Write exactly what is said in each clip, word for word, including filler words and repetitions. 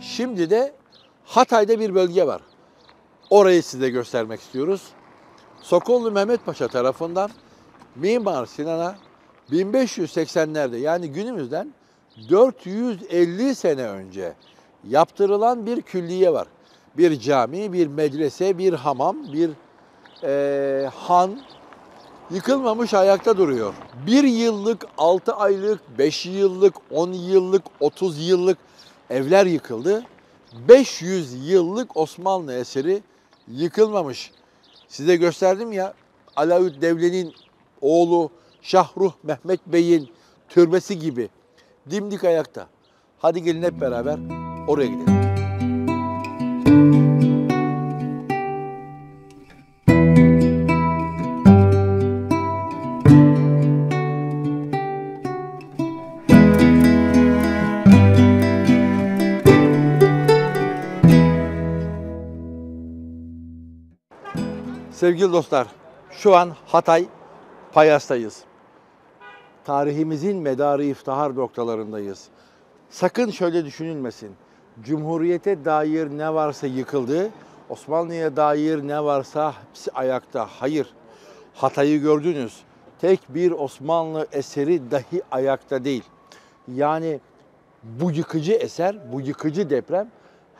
Şimdi de Hatay'da bir bölge var. Orayı size göstermek istiyoruz. Sokollu Mehmet Paşa tarafından Mimar Sinan'a bin beş yüz seksenlerde, yani günümüzden dört yüz elli sene önce yaptırılan bir külliye var. Bir cami, bir medrese, bir hamam, bir e, han yıkılmamış, ayakta duruyor. Bir yıllık, altı aylık, beş yıllık, on yıllık, otuz yıllık evler yıkıldı. beş yüz yıllık Osmanlı eseri yıkılmamış. Size gösterdim ya, Alaüd Devle'nin oğlu Şahruh Mehmet Bey'in türbesi gibi dimdik ayakta. Hadi gelin hep beraber oraya gidelim. Sevgili dostlar, şu an Hatay Payas'tayız. Tarihimizin medarı iftihar noktalarındayız. Sakın şöyle düşünülmesin. Cumhuriyete dair ne varsa yıkıldı, Osmanlı'ya dair ne varsa hepsi ayakta. Hayır, Hatay'ı gördünüz. Tek bir Osmanlı eseri dahi ayakta değil. Yani bu yıkıcı eser, bu yıkıcı deprem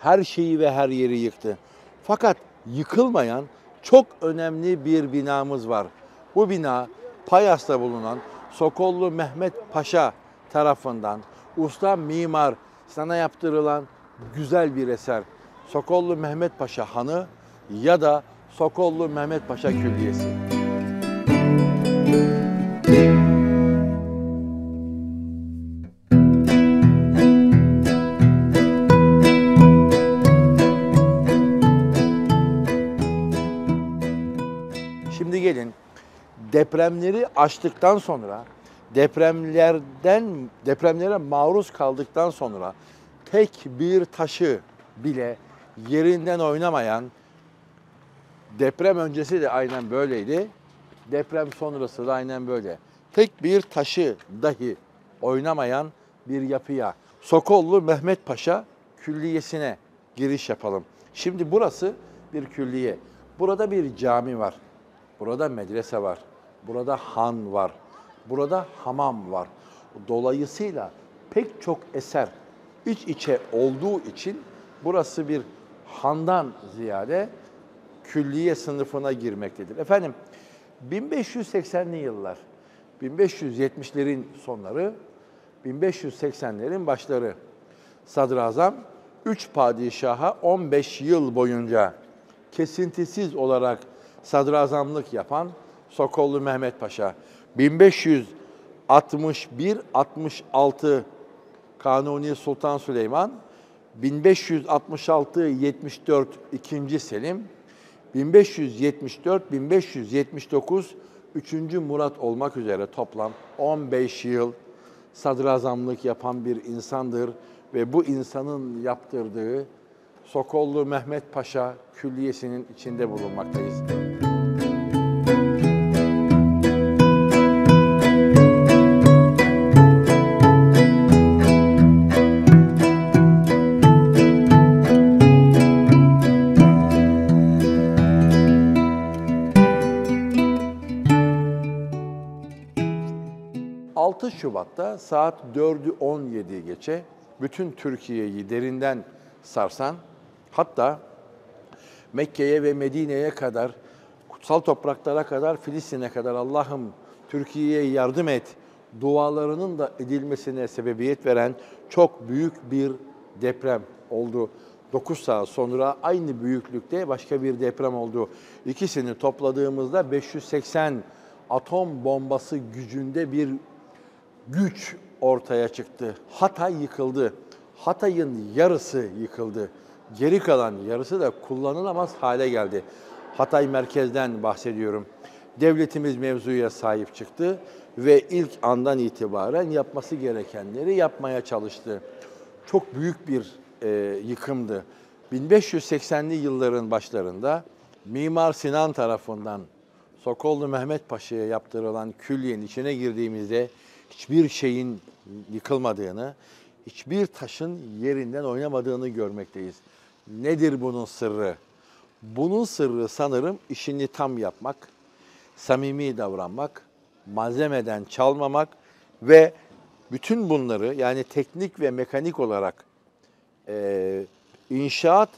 her şeyi ve her yeri yıktı. Fakat yıkılmayan çok önemli bir binamız var. Bu bina Payas'ta bulunan Sokollu Mehmet Paşa tarafından usta mimar Sinan'a yaptırılan güzel bir eser. Sokollu Mehmet Paşa Hanı ya da Sokollu Mehmet Paşa Külliyesi. Şimdi gelin, depremleri aştıktan sonra, depremlerden depremlere maruz kaldıktan sonra tek bir taşı bile yerinden oynamayan, deprem öncesi de aynen böyleydi, deprem sonrası da aynen böyle. Tek bir taşı dahi oynamayan bir yapıya, Sokollu Mehmet Paşa Külliyesi'ne giriş yapalım. Şimdi burası bir külliye. Burada bir cami var. Burada medrese var, burada han var, burada hamam var. Dolayısıyla pek çok eser iç içe olduğu için burası bir handan ziyade külliye sınıfına girmektedir. Efendim, bin beş yüz seksenli yıllar, bin beş yüz yetmişlerin sonları, bin beş yüz seksenlerin başları. Sadrazam üç padişaha on beş yıl boyunca kesintisiz olarak sadrazamlık yapan Sokollu Mehmet Paşa, bin beş yüz altmış bir altmış altı Kanuni Sultan Süleyman, bin beş yüz altmış altı yetmiş dört ikinci. Selim, bin beş yüz yetmiş dört bin beş yüz yetmiş dokuz üçüncü. Murat olmak üzere toplam on beş yıl sadrazamlık yapan bir insandır ve bu insanın yaptırdığı Sokollu Mehmet Paşa Külliyesi'nin içinde bulunmaktayız. altı Şubat'ta saat dördü on yediyi geçe bütün Türkiye'yi derinden sarsan, hatta Mekke'ye ve Medine'ye kadar, kutsal topraklara kadar, Filistin'e kadar Allah'ım Türkiye'ye yardım et dualarının da edilmesine sebebiyet veren çok büyük bir deprem oldu. dokuz saat sonra aynı büyüklükte başka bir deprem oldu. İkisini topladığımızda beş yüz seksen atom bombası gücünde bir güç ortaya çıktı. Hatay yıkıldı. Hatay'ın yarısı yıkıldı. Geri kalan yarısı da kullanılamaz hale geldi. Hatay merkezden bahsediyorum. Devletimiz mevzuya sahip çıktı ve ilk andan itibaren yapması gerekenleri yapmaya çalıştı. Çok büyük bir e, yıkımdı. bin beş yüz seksenli yılların başlarında Mimar Sinan tarafından Sokollu Mehmet Paşa'ya yaptırılan külliyenin içine girdiğimizde hiçbir şeyin yıkılmadığını, hiçbir taşın yerinden oynamadığını görmekteyiz. Nedir bunun sırrı? Bunun sırrı sanırım işini tam yapmak, samimi davranmak, malzemeden çalmamak ve bütün bunları yani teknik ve mekanik olarak e, inşaat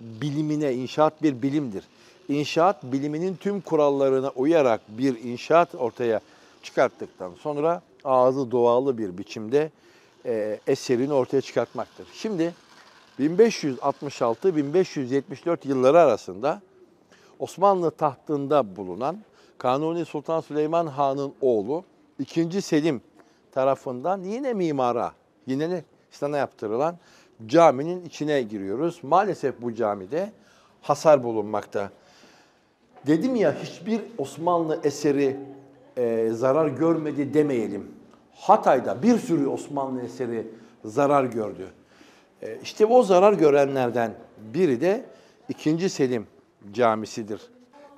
bilimine, inşaat bir bilimdir. İnşaat biliminin tüm kurallarına uyarak bir inşaat ortaya çıkarttıktan sonra ağzı doğalı bir biçimde e, eserini ortaya çıkartmaktır. Şimdi bin beş yüz altmış altı bin beş yüz yetmiş dört yılları arasında Osmanlı tahtında bulunan Kanuni Sultan Süleyman Han'ın oğlu ikinci. Selim tarafından yine mimara, yine Sinan'a yaptırılan caminin içine giriyoruz. Maalesef bu camide hasar bulunmakta. Dedim ya, hiçbir Osmanlı eseri e, zarar görmedi demeyelim. Hatay'da bir sürü Osmanlı eseri zarar gördü. E, işte o zarar görenlerden biri de ikinci. Selim camisidir.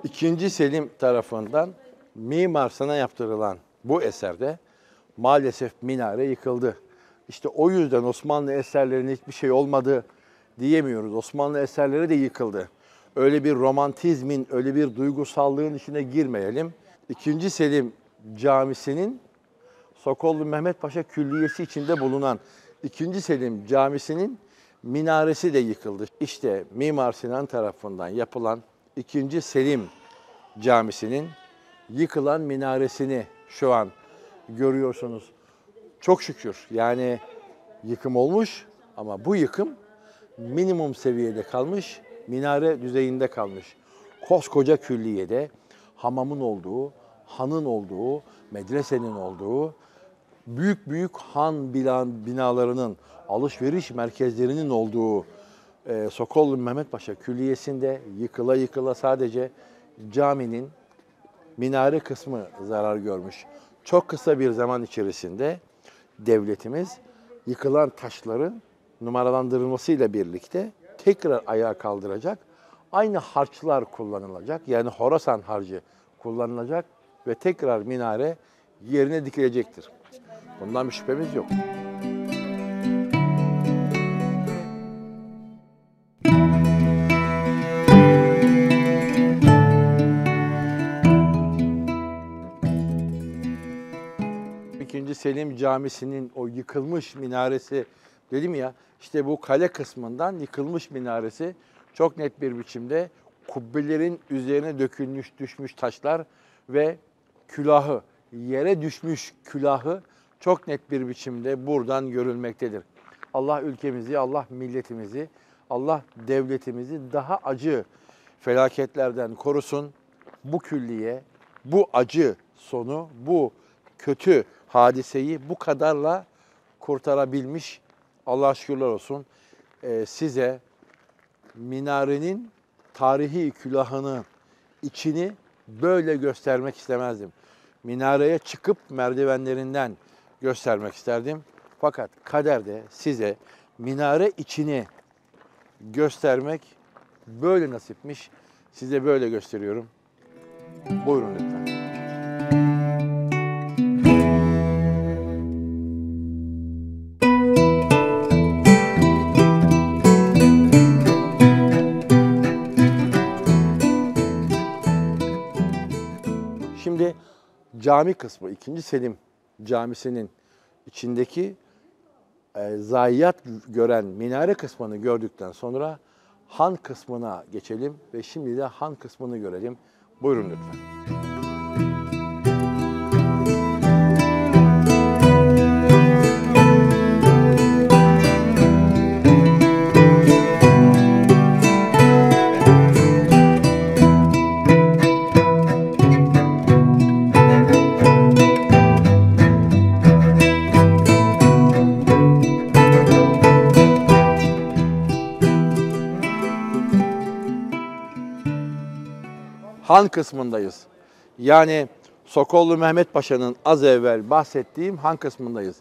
ikinci. Selim tarafından Mimar Sinan'a yaptırılan bu eserde maalesef minare yıkıldı. İşte o yüzden Osmanlı eserlerine hiçbir şey olmadı diyemiyoruz. Osmanlı eserleri de yıkıldı. Öyle bir romantizmin, öyle bir duygusallığın içine girmeyelim. ikinci. Selim Camisi'nin Sokollu Mehmet Paşa Külliyesi içinde bulunan ikinci. Selim Camisi'nin minaresi de yıkıldı. İşte Mimar Sinan tarafından yapılan ikinci. Selim Camisi'nin yıkılan minaresini şu an görüyorsunuz. Çok şükür yani yıkım olmuş ama bu yıkım minimum seviyede kalmış, minare düzeyinde kalmış. Koskoca külliyede hamamın olduğu, hanın olduğu, medresenin olduğu, büyük büyük han binalarının, alışveriş merkezlerinin olduğu e, Sokollu Mehmet Paşa Külliyesi'nde yıkıla yıkıla sadece caminin minare kısmı zarar görmüş. Çok kısa bir zaman içerisinde devletimiz yıkılan taşların numaralandırılmasıyla birlikte tekrar ayağa kaldıracak, aynı harçlar kullanılacak, yani Horasan harcı kullanılacak ve tekrar minare yerine dikilecektir. Bundan bir şüphemiz yok. ikinci. Selim Camisi'nin o yıkılmış minaresi, dedim ya, işte bu kale kısmından yıkılmış minaresi çok net bir biçimde kubbelerin üzerine dökülmüş, düşmüş taşlar ve külahı, yere düşmüş külahı çok net bir biçimde buradan görülmektedir. Allah ülkemizi, Allah milletimizi, Allah devletimizi daha acı felaketlerden korusun. Bu külliye, bu acı sonu, bu kötü hadiseyi bu kadarla kurtarabilmiş. Allah'a şükürler olsun. Ee, size minarenin tarihi külahını, içini böyle göstermek istemezdim. Minareye çıkıp merdivenlerinden göstermek isterdim. Fakat kaderde size minare içini göstermek böyle nasipmiş. Size böyle gösteriyorum. Buyurun lütfen. Cami kısmı, ikinci. Selim Camisi'nin içindeki e, zayiat gören minare kısmını gördükten sonra han kısmına geçelim ve şimdi de han kısmını görelim. Buyurun lütfen. Han kısmındayız. Yani Sokollu Mehmet Paşa'nın az evvel bahsettiğim han kısmındayız.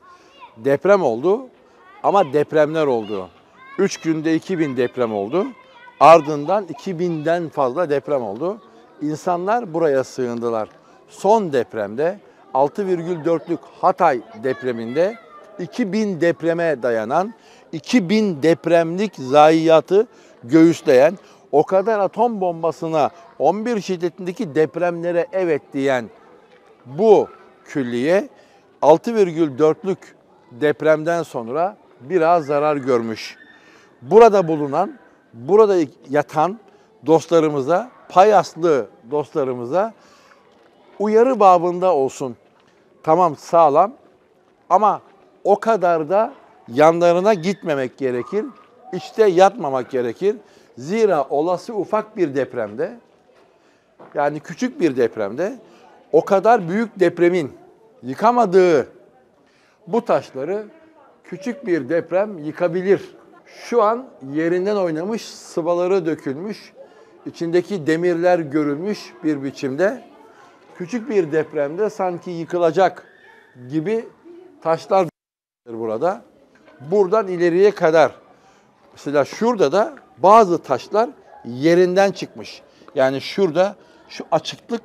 Deprem oldu ama depremler oldu. üç günde iki bin deprem oldu. Ardından iki binden fazla deprem oldu. İnsanlar buraya sığındılar. Son depremde altı virgül dörtlük Hatay depreminde iki bin depreme dayanan, iki bin depremlik zayiatı göğüsleyen, o kadar atom bombasına, on bir şiddetindeki depremlere evet diyen bu külliye altı virgül dörtlük depremden sonra biraz zarar görmüş. Burada bulunan, burada yatan dostlarımıza, Payaslı dostlarımıza uyarı babında olsun. Tamam, sağlam ama o kadar da yanlarına gitmemek gerekir. İşte yatmamak gerekir. Zira olası ufak bir depremde, yani küçük bir depremde o kadar büyük depremin yıkamadığı bu taşları küçük bir deprem yıkabilir. Şu an yerinden oynamış, sıvaları dökülmüş, içindeki demirler görülmüş bir biçimde. Küçük bir depremde sanki yıkılacak gibi taşlar burada. Buradan ileriye kadar, mesela şurada da bazı taşlar yerinden çıkmış. Yani şurada şu açıklık,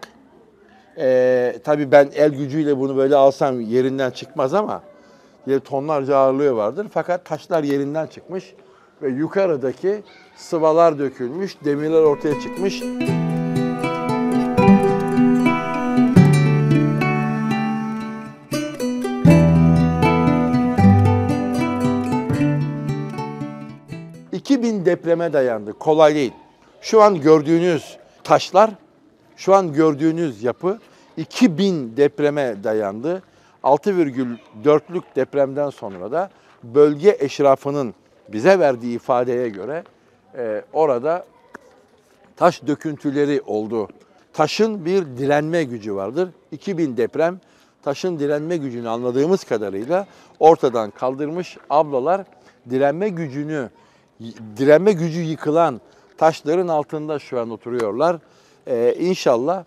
e, tabii ben el gücüyle bunu böyle alsam yerinden çıkmaz ama tonlarca ağırlığı vardır. Fakat taşlar yerinden çıkmış ve yukarıdaki sıvalar dökülmüş, demirler ortaya çıkmış. iki bin depreme dayandı. Kolay değil. Şu an gördüğünüz taşlar, şu an gördüğünüz yapı iki bin depreme dayandı. altı virgül dörtlük depremden sonra da bölge eşrafının bize verdiği ifadeye göre e, orada taş döküntüleri oldu. Taşın bir direnme gücü vardır. iki bin deprem taşın direnme gücünü anladığımız kadarıyla ortadan kaldırmış. Ablalar direnme gücünü, direnme gücü yıkılan taşların altında şu an oturuyorlar. E, inşallah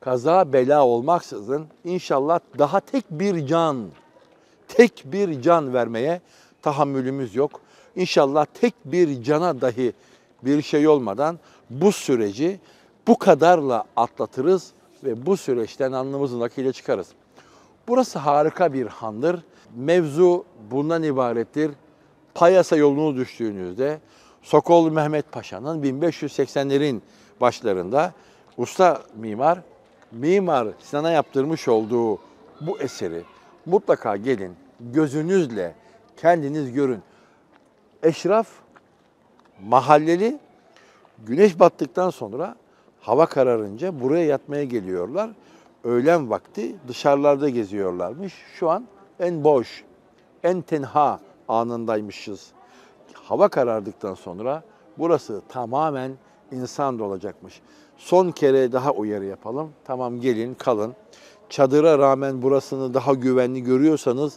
kaza bela olmaksızın, inşallah daha tek bir can, tek bir can vermeye tahammülümüz yok. İnşallah tek bir cana dahi bir şey olmadan bu süreci bu kadarla atlatırız ve bu süreçten alnımızın akıyla çıkarız. Burası harika bir handır. Mevzu bundan ibarettir. Payas'a yolunu düştüğünüzde Sokollu Mehmet Paşa'nın bin beş yüz seksenlerin başlarında usta mimar, Mimar Sinan'a yaptırmış olduğu bu eseri mutlaka gelin, gözünüzle kendiniz görün. Eşraf, mahalleli, güneş battıktan sonra hava kararınca buraya yatmaya geliyorlar. Öğlen vakti dışarılarda geziyorlarmış. Şu an en boş, en tenha anındaymışız. Hava karardıktan sonra burası tamamen insan dolacakmış. Son kere daha uyarı yapalım. Tamam, gelin, kalın. Çadıra rağmen burasını daha güvenli görüyorsanız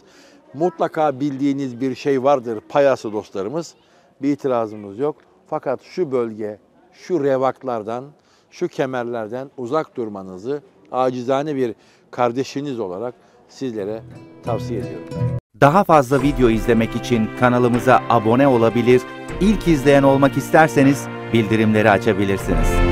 mutlaka bildiğiniz bir şey vardır Payaslı dostlarımız. Bir itirazımız yok. Fakat şu bölge, şu revaklardan, şu kemerlerden uzak durmanızı acizane bir kardeşiniz olarak sizlere tavsiye ediyorum. Daha fazla video izlemek için kanalımıza abone olabilir, ilk izleyen olmak isterseniz bildirimleri açabilirsiniz.